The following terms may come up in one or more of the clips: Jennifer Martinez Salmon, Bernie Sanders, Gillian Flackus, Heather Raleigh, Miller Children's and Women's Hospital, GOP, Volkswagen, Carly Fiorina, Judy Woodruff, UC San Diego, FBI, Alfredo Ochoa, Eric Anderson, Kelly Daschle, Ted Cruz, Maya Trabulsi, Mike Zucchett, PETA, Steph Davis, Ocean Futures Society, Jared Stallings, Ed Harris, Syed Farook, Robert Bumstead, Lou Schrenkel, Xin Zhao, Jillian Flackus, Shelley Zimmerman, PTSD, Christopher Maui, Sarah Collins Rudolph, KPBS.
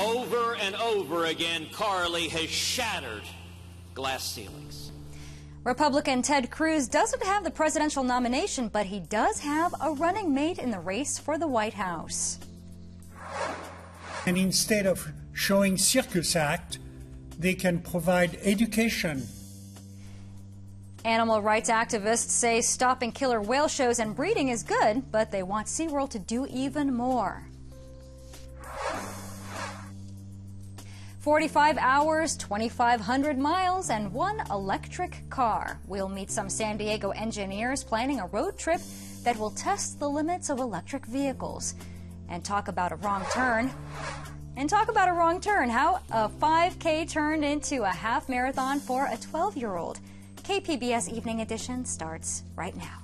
Over and over again, Carly has shattered glass ceilings. Republican Ted Cruz doesn't have the presidential nomination, but he does have a running mate in the race for the White House. And instead of showing circus act, they can provide education. Animal rights activists say stopping killer whale shows and breeding is good, but they want SeaWorld to do even more. 45 hours, 2,500 miles, and one electric car. We'll meet some San Diego engineers planning a road trip that will test the limits of electric vehicles. And talk about a wrong turn. How a 5K turned into a half marathon for a 12-year-old. KPBS Evening Edition starts right now.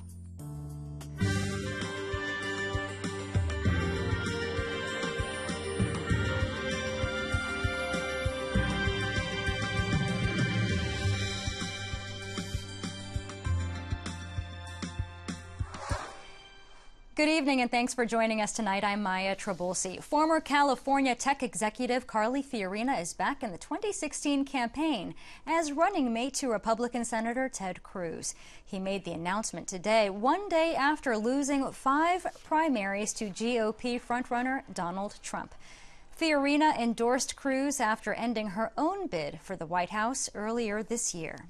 Good evening, and thanks for joining us tonight. I'm Maya Trabulsi. Former California tech executive Carly Fiorina is back in the 2016 campaign as running mate to Republican Senator Ted Cruz. He made the announcement today, one day after losing 5 primaries to GOP frontrunner Donald Trump. Fiorina endorsed Cruz after ending her own bid for the White House earlier this year.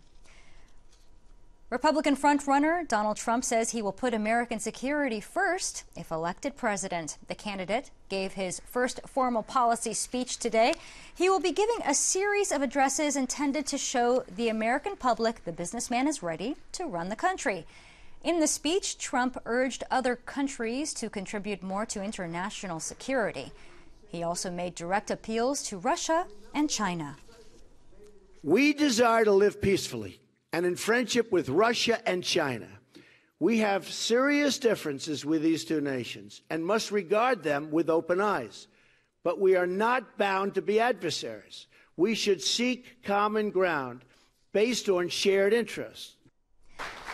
Republican frontrunner Donald Trump says he will put American security first if elected president. The candidate gave his first formal policy speech today. He will be giving a series of addresses intended to show the American public the businessman is ready to run the country. In the speech, Trump urged other countries to contribute more to international security. He also made direct appeals to Russia and China. We desire to live peacefully and in friendship with Russia and China. We have serious differences with these two nations and must regard them with open eyes. But we are not bound to be adversaries. We should seek common ground based on shared interests.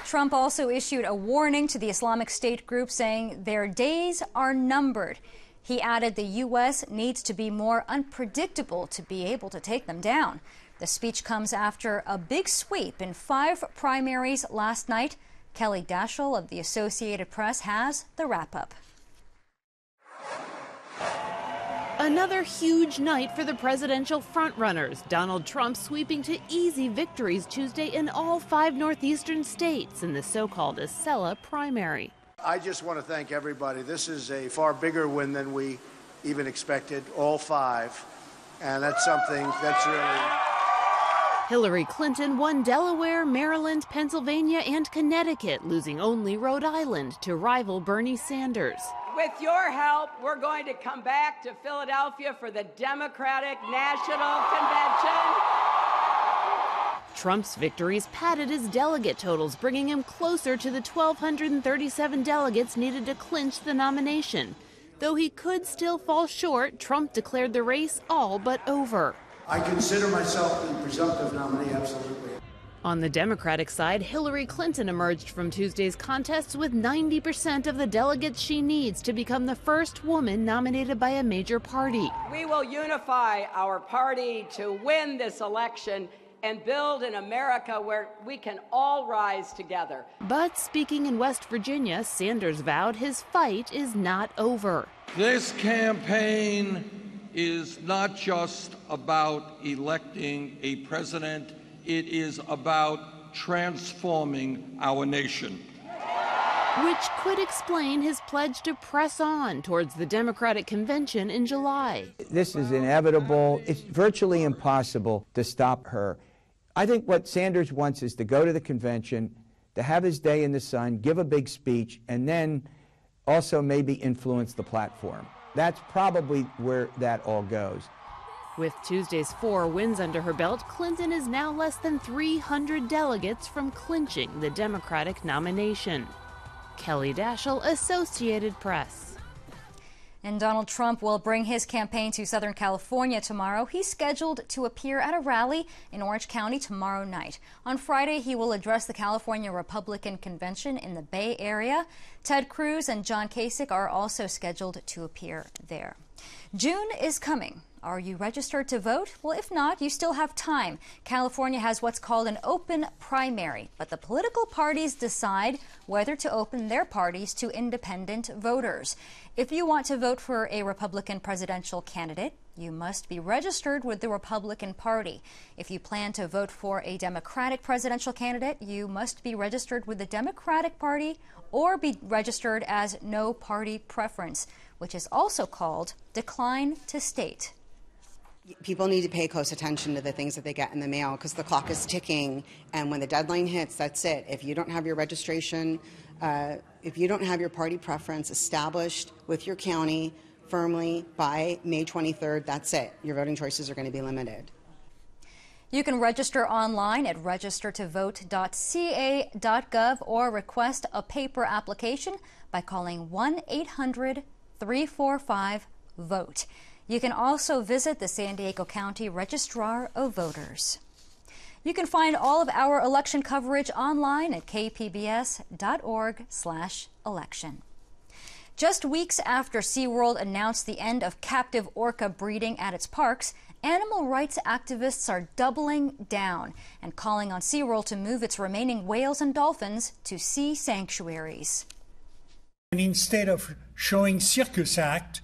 Trump also issued a warning to the Islamic State group, saying their days are numbered. He added the U.S. needs to be more unpredictable to be able to take them down. The speech comes after a big sweep in 5 primaries last night. Kelly Daschle of the Associated Press has the wrap-up. Another huge night for the presidential frontrunners. Donald Trump sweeping to easy victories Tuesday in all 5 northeastern states in the so-called Acela primary. I just want to thank everybody. This is a far bigger win than we even expected, all 5. And that's something that's really... Hillary Clinton won Delaware, Maryland, Pennsylvania, and Connecticut, losing only Rhode Island to rival Bernie Sanders. With your help, we're going to come back to Philadelphia for the Democratic National Convention. Trump's victories padded his delegate totals, bringing him closer to the 1,237 delegates needed to clinch the nomination. Though he could still fall short, Trump declared the race all but over. I consider myself the presumptive nominee, absolutely. On the Democratic side, Hillary Clinton emerged from Tuesday's contests with 90% of the delegates she needs to become the first woman nominated by a major party. We will unify our party to win this election and build an America where we can all rise together. But speaking in West Virginia, Sanders vowed his fight is not over. This campaign is not just about electing a president, it is about transforming our nation. Which could explain his pledge to press on towards the Democratic convention in July. This is inevitable. It's virtually impossible to stop her. I think what Sanders wants is to go to the convention, to have his day in the sun, give a big speech, and then also maybe influence the platform. That's probably where that all goes. With Tuesday's 4 wins under her belt, Clinton is now less than 300 delegates from clinching the Democratic nomination. Kelly Daschle, Associated Press. And Donald Trump will bring his campaign to Southern California tomorrow. He's scheduled to appear at a rally in Orange County tomorrow night. On Friday, he will address the California Republican Convention in the Bay Area. Ted Cruz and John Kasich are also scheduled to appear there. June is coming, Are you registered to vote? Well, if not, you still have time. California has what's called an open primary, but the political parties decide whether to open their parties to independent voters. If you want to vote for a Republican presidential candidate, you must be registered with the Republican Party. If you plan to vote for a Democratic presidential candidate, you must be registered with the Democratic Party or be registered as no party preference, which is also called decline to state. People need to pay close attention to the things that they get in the mail because the clock is ticking, and when the deadline hits, that's it. If you don't have your registration, if you don't have your party preference established with your county firmly by May 23rd, that's it. Your voting choices are going to be limited. You can register online at registertovote.ca.gov or request a paper application by calling 1-800-345-VOTE. You can also visit the San Diego County Registrar of Voters. You can find all of our election coverage online at kpbs.org/election. Just weeks after SeaWorld announced the end of captive orca breeding at its parks, animal rights activists are doubling down and calling on SeaWorld to move its remaining whales and dolphins to sea sanctuaries. And instead of showing circus act,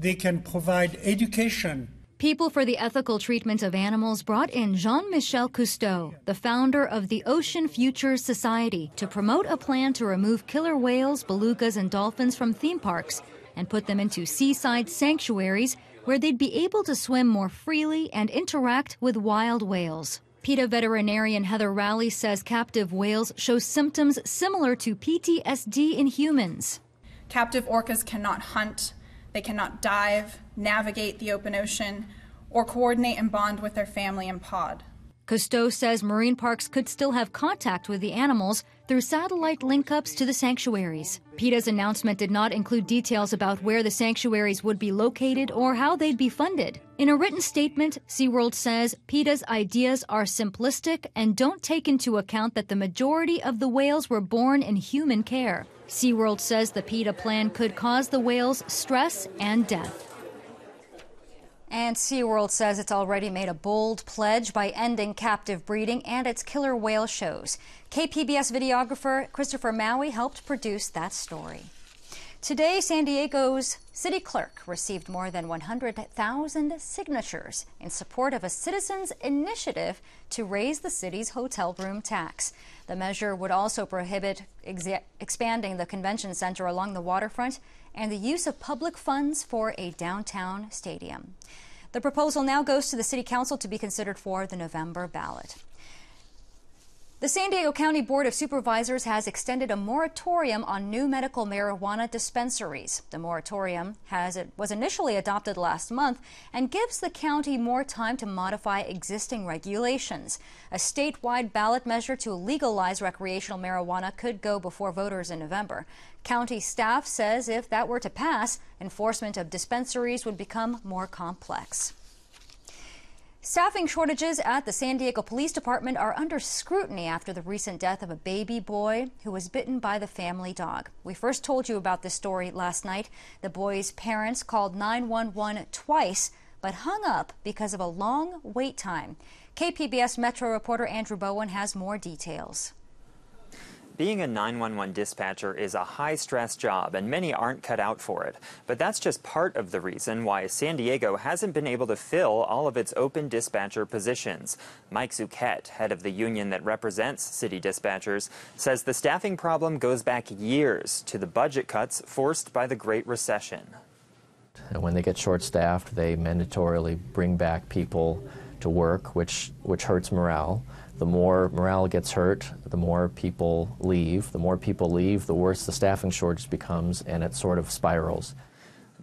they can provide education. People for the Ethical Treatment of Animals brought in Jean-Michel Cousteau, the founder of the Ocean Futures Society, to promote a plan to remove killer whales, belugas, and dolphins from theme parks and put them into seaside sanctuaries where they'd be able to swim more freely and interact with wild whales. PETA veterinarian Heather Raleigh says captive whales show symptoms similar to PTSD in humans. Captive orcas cannot hunt. They cannot dive, navigate the open ocean, or coordinate and bond with their family in pod. Cousteau says marine parks could still have contact with the animals through satellite link-ups to the sanctuaries. PETA's announcement did not include details about where the sanctuaries would be located or how they'd be funded. In a written statement, SeaWorld says PETA's ideas are simplistic and don't take into account that the majority of the whales were born in human care. SeaWorld says the PETA plan could cause the whales stress and death. And SeaWorld says it's already made a bold pledge by ending captive breeding and its killer whale shows. KPBS videographer Christopher Maui helped produce that story. Today, San Diego's city clerk received more than 100,000 signatures in support of a citizens' initiative to raise the city's hotel room tax. The measure would also prohibit expanding the convention center along the waterfront and the use of public funds for a downtown stadium. The proposal now goes to the city council to be considered for the November ballot. The San Diego County Board of Supervisors has extended a moratorium on new medical marijuana dispensaries. The moratorium was initially adopted last month and gives the county more time to modify existing regulations. A statewide ballot measure to legalize recreational marijuana could go before voters in November. County staff says if that were to pass, enforcement of dispensaries would become more complex. Staffing shortages at the San Diego Police Department are under scrutiny after the recent death of a baby boy who was bitten by the family dog. We first told you about this story last night. The boy's parents called 911 twice, but hung up because of a long wait time. KPBS Metro reporter Andrew Bowen has more details. Being a 911 dispatcher is a high-stress job, and many aren't cut out for it. But that's just part of the reason why San Diego hasn't been able to fill all of its open dispatcher positions. Mike Zucchett, head of the union that represents city dispatchers, says the staffing problem goes back years to the budget cuts forced by the Great Recession. When they get short-staffed, they mandatorily bring back people to work, which hurts morale. The more morale gets hurt, the more people leave. The more people leave, the worse the staffing shortage becomes, and it sort of spirals.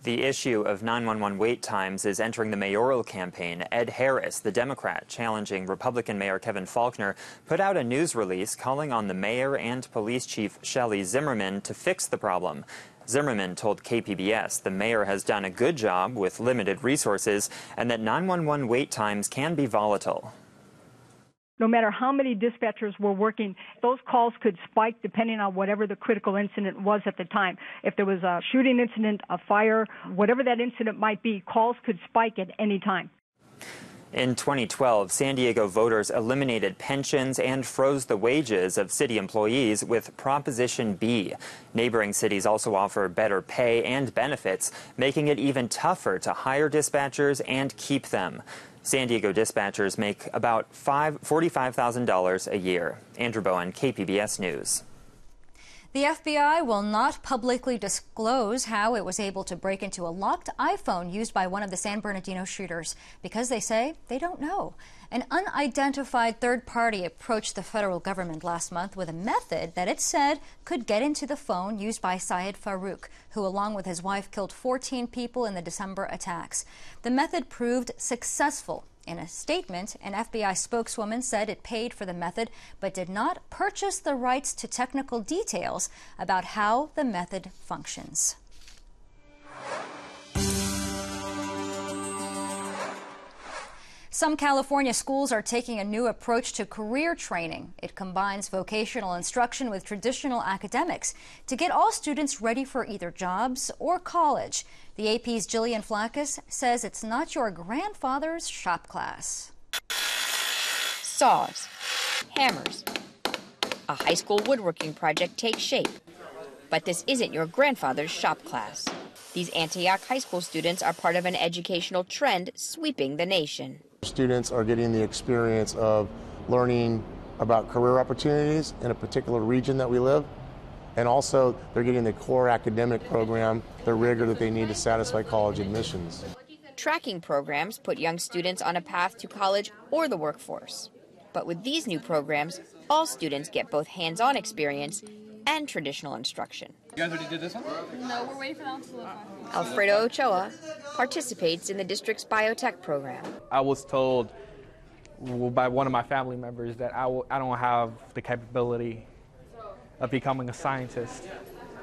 The issue of 911 wait times is entering the mayoral campaign. Ed Harris, the Democrat challenging Republican Mayor Kevin Faulkner, put out a news release calling on the mayor and police chief Shelley Zimmerman to fix the problem. Zimmerman told KPBS the mayor has done a good job with limited resources and that 911 wait times can be volatile. No matter how many dispatchers were working, those calls could spike depending on whatever the critical incident was at the time. If there was a shooting incident, a fire, whatever that incident might be, calls could spike at any time. In 2012, San Diego voters eliminated pensions and froze the wages of city employees with Proposition B. Neighboring cities also offer better pay and benefits, making it even tougher to hire dispatchers and keep them. San Diego dispatchers make about $45,000 a year. Andrew Bowen, KPBS News. The FBI will not publicly disclose how it was able to break into a locked iPhone used by one of the San Bernardino shooters because they say they don't know. An unidentified third party approached the federal government last month with a method that it said could get into the phone used by Syed Farook, who along with his wife killed 14 people in the December attacks. The method proved successful. In a statement, an FBI spokeswoman said it paid for the method but did not purchase the rights to technical details about how the method functions. Some California schools are taking a new approach to career training. It combines vocational instruction with traditional academics to get all students ready for either jobs or college. The AP's Jillian Flackus says it's not your grandfather's shop class. Saws, hammers, a high school woodworking project takes shape. But this isn't your grandfather's shop class. These Antioch High School students are part of an educational trend sweeping the nation. Students are getting the experience of learning about career opportunities in a particular region that we live, and also they're getting the core academic program, the rigor that they need to satisfy college admissions. Tracking programs put young students on a path to college or the workforce. But with these new programs, all students get both hands-on experience and traditional instruction. You guys already did this one? No, we're waiting for that to look on. Alfredo Ochoa participates in the district's biotech program. I was told by one of my family members that I don't have the capability of becoming a scientist,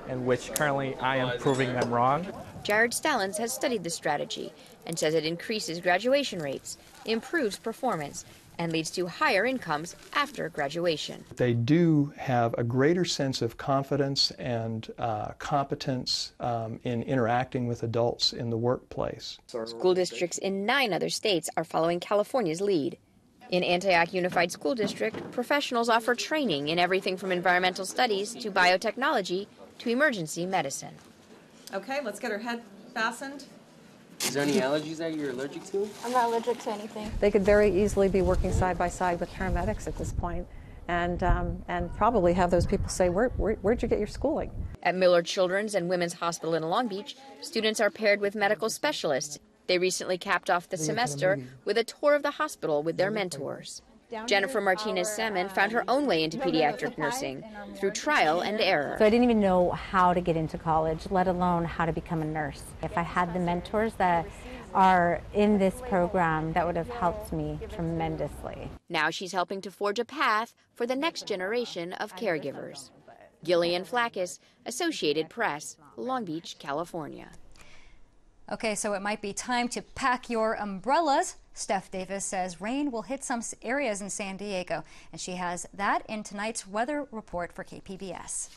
in which currently I am proving them wrong. Jared Stallings has studied this strategy and says it increases graduation rates, improves performance, and leads to higher incomes after graduation. They do have a greater sense of confidence and competence in interacting with adults in the workplace. School districts in 9 other states are following California's lead. In Antioch Unified School District, professionals offer training in everything from environmental studies to biotechnology to emergency medicine. Okay, let's get her head fastened. Is there any allergies that you're allergic to? I'm not allergic to anything. They could very easily be working side by side with paramedics at this point, and probably have those people say, where'd you get your schooling? At Miller Children's and Women's Hospital in Long Beach, students are paired with medical specialists. They recently capped off the semester with a tour of the hospital with their mentors. Jennifer Martinez Salmon found her own way into pediatric nursing through trial and error. So I didn't even know how to get into college, let alone how to become a nurse. If I had the mentors that are in this program, that would have helped me tremendously. Now she's helping to forge a path for the next generation of caregivers. Gillian Flackus, Associated Press, Long Beach, California. Okay, so it might be time to pack your umbrellas. Steph Davis says rain will hit some areas in San Diego, and she has that in tonight's weather report for KPBS.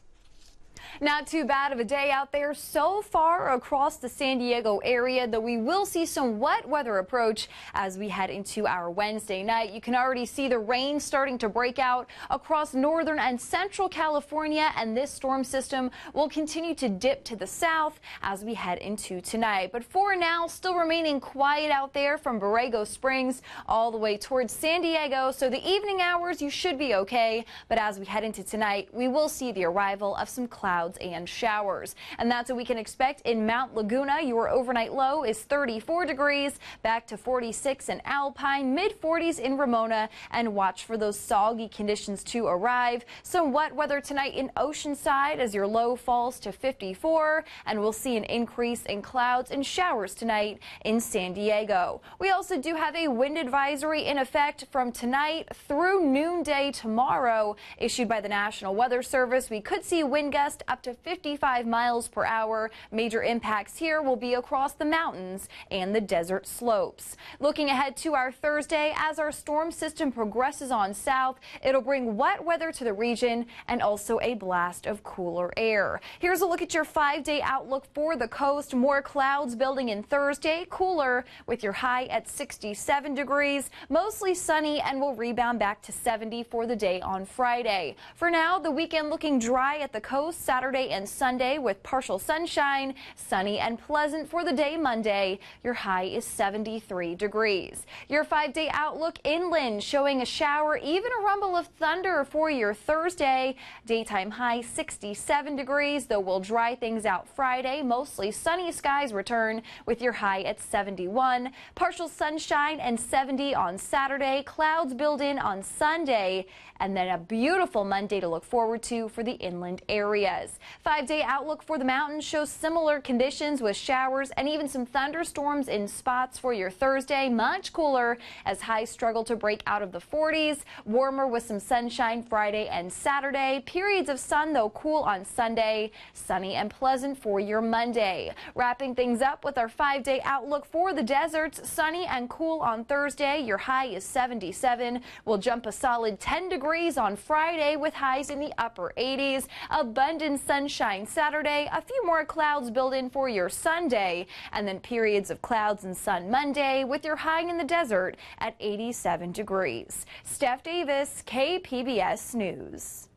Not too bad of a day out there so far across the San Diego area, though we will see some wet weather approach as we head into our Wednesday night. You can already see the rain starting to break out across northern and central California, and this storm system will continue to dip to the south as we head into tonight. But for now, still remaining quiet out there from Borrego Springs all the way towards San Diego, so the evening hours you should be okay. But as we head into tonight, we will see the arrival of some clouds and showers, and that's what we can expect in Mount Laguna. Your overnight low is 34 degrees, back to 46 in Alpine, mid-40s in Ramona, and watch for those soggy conditions to arrive. Some wet weather tonight in Oceanside as your low falls to 54, and we'll see an increase in clouds and showers tonight in San Diego. We also do have a wind advisory in effect from tonight through noonday tomorrow, issued by the National Weather Service. We could see wind gusts gust up to 55 miles per hour. Major impacts here will be across the mountains and the desert slopes. Looking ahead to our Thursday, as our storm system progresses on south, it'll bring wet weather to the region and also a blast of cooler air. Here's a look at your five-day outlook for the coast. More clouds building in Thursday, cooler with your high at 67 degrees, mostly sunny, and will rebound back to 70 for the day on Friday. For now, the weekend looking dry at the coast Saturday and Sunday with partial sunshine, sunny and pleasant for the day Monday. Your high is 73 degrees. Your five-day outlook inland showing a shower, even a rumble of thunder for your Thursday. Daytime high 67 degrees, though we'll dry things out Friday. Mostly sunny skies return with your high at 71. Partial sunshine and 70 on Saturday. Clouds build in on Sunday, and then a beautiful Monday to look forward to for the inland areas. Five-day outlook for the mountains shows similar conditions with showers and even some thunderstorms in spots for your Thursday. Much cooler as highs struggle to break out of the 40s. Warmer with some sunshine Friday and Saturday. Periods of sun, though cool on Sunday. Sunny and pleasant for your Monday. Wrapping things up with our five-day outlook for the deserts. Sunny and cool on Thursday. Your high is 77. We'll jump a solid 10 degrees on Friday with highs in the upper 80s. Abundant sunshine Saturday. A few more clouds build in for your Sunday, and then periods of clouds and sun Monday with your high in the desert at 87 degrees. Steph Davis, KPBS News.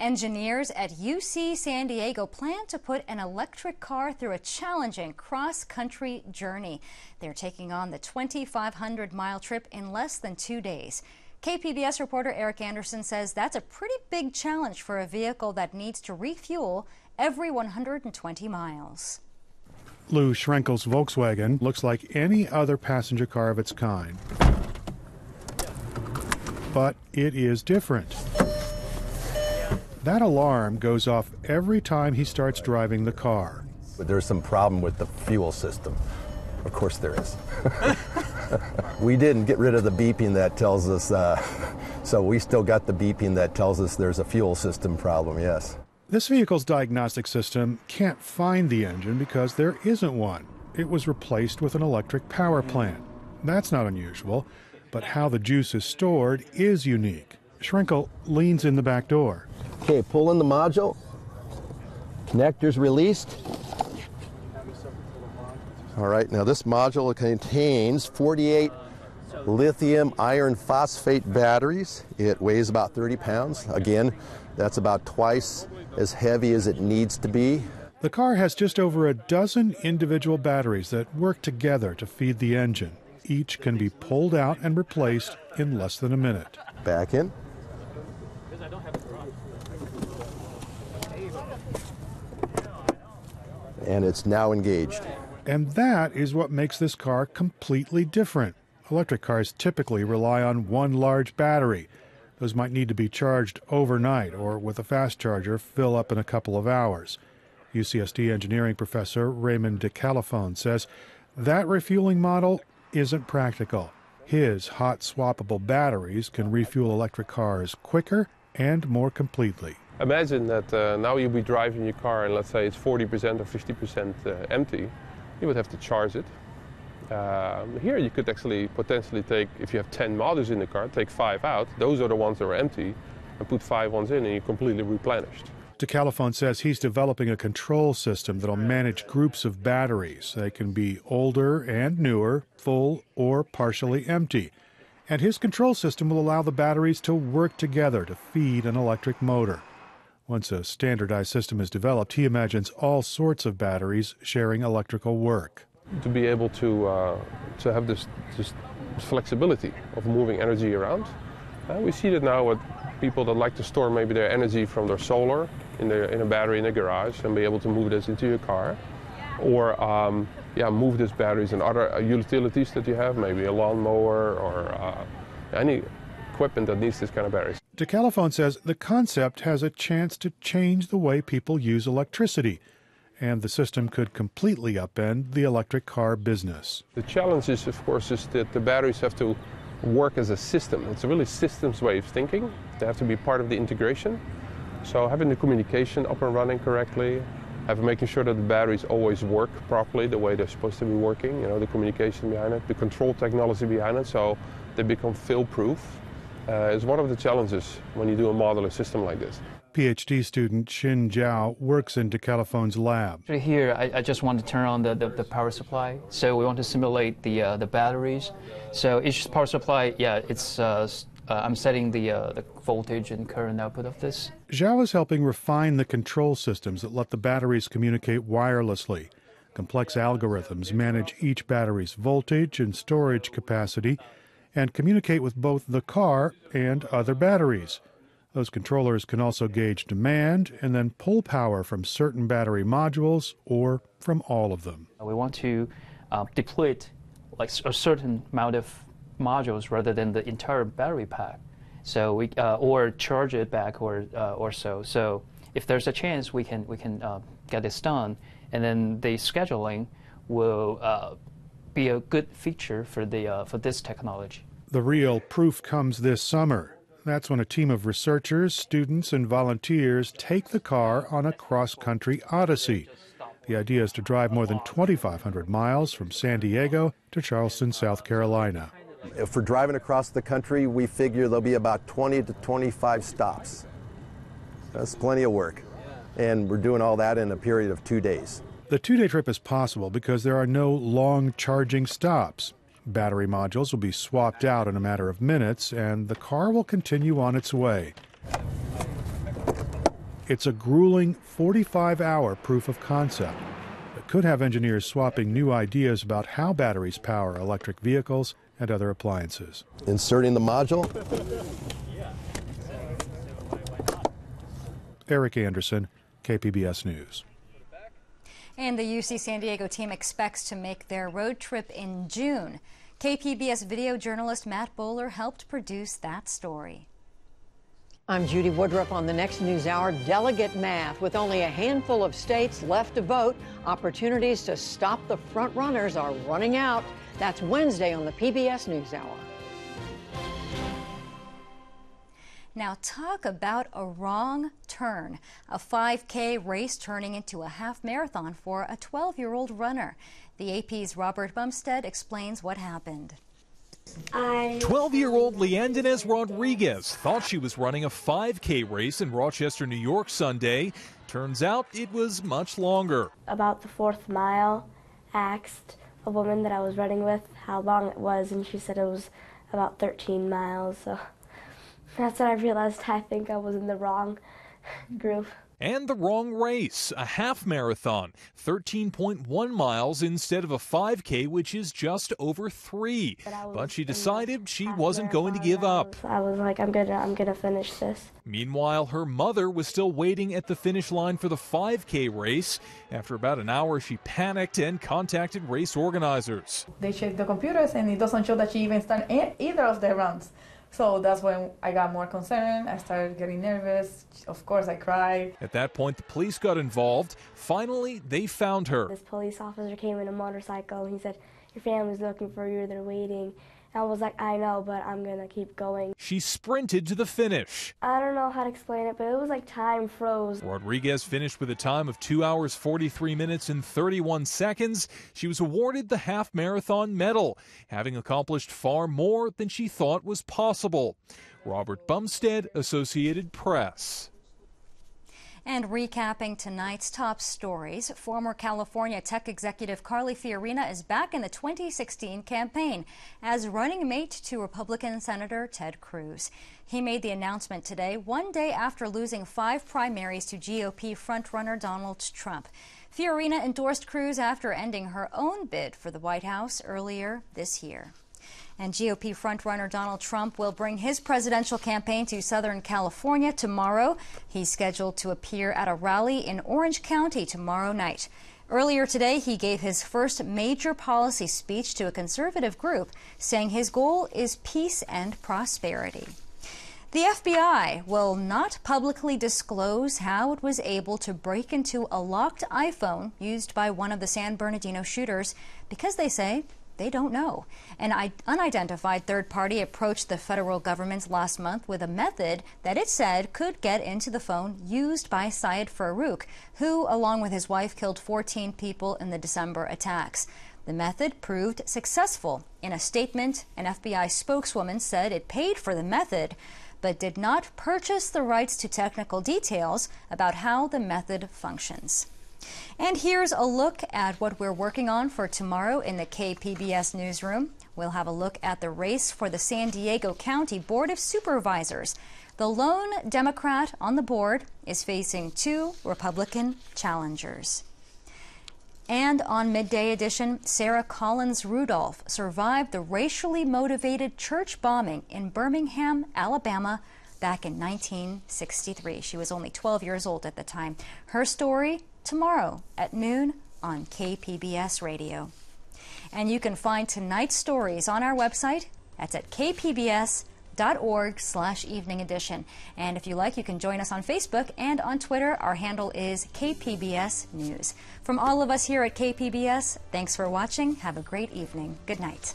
Engineers at UC San Diego plan to put an electric car through a challenging cross-country journey. They're taking on the 2,500-mile trip in less than 2 days. KPBS reporter Eric Anderson says that's a pretty big challenge for a vehicle that needs to refuel every 120 miles. Lou Schrenkel's Volkswagen looks like any other passenger car of its kind, but it is different. That alarm goes off every time he starts driving the car. But there's some problem with the fuel system. Of course there is. We didn't get rid of the beeping that tells us, so we still got the beeping that tells us there's a fuel system problem, yes. This vehicle's diagnostic system can't find the engine because there isn't one. It was replaced with an electric power plant. That's not unusual, but how the juice is stored is unique. Schrenkel leans in the back door. Okay, pull in the module. Connector's released. All right, now this module contains 48 lithium iron phosphate batteries. It weighs about 30 pounds. Again, that's about twice as heavy as it needs to be. The car has just over a dozen individual batteries that work together to feed the engine. Each can be pulled out and replaced in less than a minute. Back in. And it's now engaged. And that is what makes this car completely different. Electric cars typically rely on one large battery. Those might need to be charged overnight or, with a fast charger, fill up in a couple of hours. UCSD engineering professor Raymond de Callafon says that refueling model isn't practical. His hot swappable batteries can refuel electric cars quicker and more completely. Imagine that now you'll be driving your car and let's say it's 40% or 50% empty. You would have to charge it. Here you could actually potentially take, if you have 10 modules in the car, take 5 out. Those are the ones that are empty, and put 5 ones in and you're completely replenished. De Callafon says he's developing a control system that'll manage groups of batteries. They can be older and newer, full or partially empty. And his control system will allow the batteries to work together to feed an electric motor. Once a standardized system is developed, he imagines all sorts of batteries sharing electrical work. To be able to have this flexibility of moving energy around, we see that now with people that like to store maybe their energy from their solar in a battery in a garage and be able to move this into your car, or move these batteries and other utilities that you have, maybe a lawnmower or any equipment that needs this kind of batteries. De Callafon says the concept has a chance to change the way people use electricity, and the system could completely upend the electric car business. The challenge is, of course, is that the batteries have to work as a system. It's a really systems way of thinking. They have to be part of the integration. So having the communication up and running correctly, having making sure that the batteries always work properly the way they're supposed to be working, you know, the communication behind it, the control technology behind it, so they become fail-proof, is one of the challenges when you do a modular system like this. PhD student Xin Zhao works in de Callafon's lab. Here, I just want to turn on the power supply. So we want to simulate the batteries. So each power supply, yeah, it's I'm setting the voltage and current output of this. Zhao is helping refine the control systems that let the batteries communicate wirelessly. Complex algorithms manage each battery's voltage and storage capacity and communicate with both the car and other batteries. Those controllers can also gauge demand and then pull power from certain battery modules or from all of them. We want to deplete like a certain amount of modules rather than the entire battery pack, so we or charge it back or so. So if there's a chance, we can get this done, and then the scheduling will be a good feature for this technology. The real proof comes this summer. That's when a team of researchers, students, and volunteers take the car on a cross-country odyssey. The idea is to drive more than 2,500 miles from San Diego to Charleston, South Carolina. If we're driving across the country, we figure there'll be about 20 to 25 stops. That's plenty of work. And we're doing all that in a period of 2 days. The two-day trip is possible because there are no long charging stops. Battery modules will be swapped out in a matter of minutes, and the car will continue on its way. It's a grueling 45-hour proof of concept that could have engineers swapping new ideas about how batteries power electric vehicles and other appliances. Inserting the module. Eric Anderson, KPBS News. And the UC San Diego team expects to make their road trip in June. KPBS video journalist Matt Bowler helped produce that story. I'm Judy Woodruff. On the next news hour, delegate math. With only a handful of states left to vote, opportunities to stop the front runners are running out. That's Wednesday on the PBS NewsHour. Now talk about a wrong turn. A 5K race turning into a half marathon for a 12-year-old runner. The AP's Robert Bumstead explains what happened. 12-year-old Leandinez Rodriguez thought she was running a 5K race in Rochester, New York Sunday. Turns out it was much longer. About the 4th mile, asked a woman that I was running with how long it was, and she said it was about 13 miles. So that's when I realized I think I was in the wrong group. And the wrong race, a half marathon, 13.1 miles instead of a 5K, which is just over 3. But she decided she wasn't going to give up. I was like, I'm gonna finish this. Meanwhile, her mother was still waiting at the finish line for the 5K race. After about an hour, she panicked and contacted race organizers. They checked the computers and it doesn't show that she even started either of the runs. So that's when I got more concerned. I started getting nervous. Of course, I cried. At that point, the police got involved. Finally, they found her. This police officer came in a motorcycle, and he said, "Your family's looking for you. They're waiting." And I was like, "I know, but I'm going to keep going." She sprinted to the finish. I don't know how to explain it, but it was like time froze. Rodriguez finished with a time of 2 hours, 43 minutes, and 31 seconds. She was awarded the half marathon medal, having accomplished far more than she thought was possible. Robert Bumstead, Associated Press. And recapping tonight's top stories, former California tech executive Carly Fiorina is back in the 2016 campaign as running mate to Republican Senator Ted Cruz. He made the announcement today, one day after losing 5 primaries to GOP frontrunner Donald Trump. Fiorina endorsed Cruz after ending her own bid for the White House earlier this year. And GOP frontrunner Donald Trump will bring his presidential campaign to Southern California tomorrow. He's scheduled to appear at a rally in Orange County tomorrow night. Earlier today, he gave his first major policy speech to a conservative group, saying his goal is peace and prosperity. The FBI will not publicly disclose how it was able to break into a locked iPhone used by one of the San Bernardino shooters because they say They don't know. An unidentified third party approached the federal government last month with a method that it said could get into the phone used by Syed Farook, who, along with his wife, killed 14 people in the December attacks. The method proved successful. In a statement, an FBI spokeswoman said it paid for the method, but did not purchase the rights to technical details about how the method functions. And here's a look at what we're working on for tomorrow in the KPBS newsroom. We'll have a look at the race for the San Diego County Board of Supervisors. The lone Democrat on the board is facing two Republican challengers. And on Midday Edition, Sarah Collins Rudolph survived the racially motivated church bombing in Birmingham, Alabama, back in 1963. She was only 12 years old at the time. Her story tomorrow at noon on KPBS Radio. And you can find tonight's stories on our website. That's at kpbs.org/evening edition. And if you like, you can join us on Facebook and on Twitter. Our handle is KPBS News. From all of us here at KPBS, thanks for watching. Have a great evening. Good night.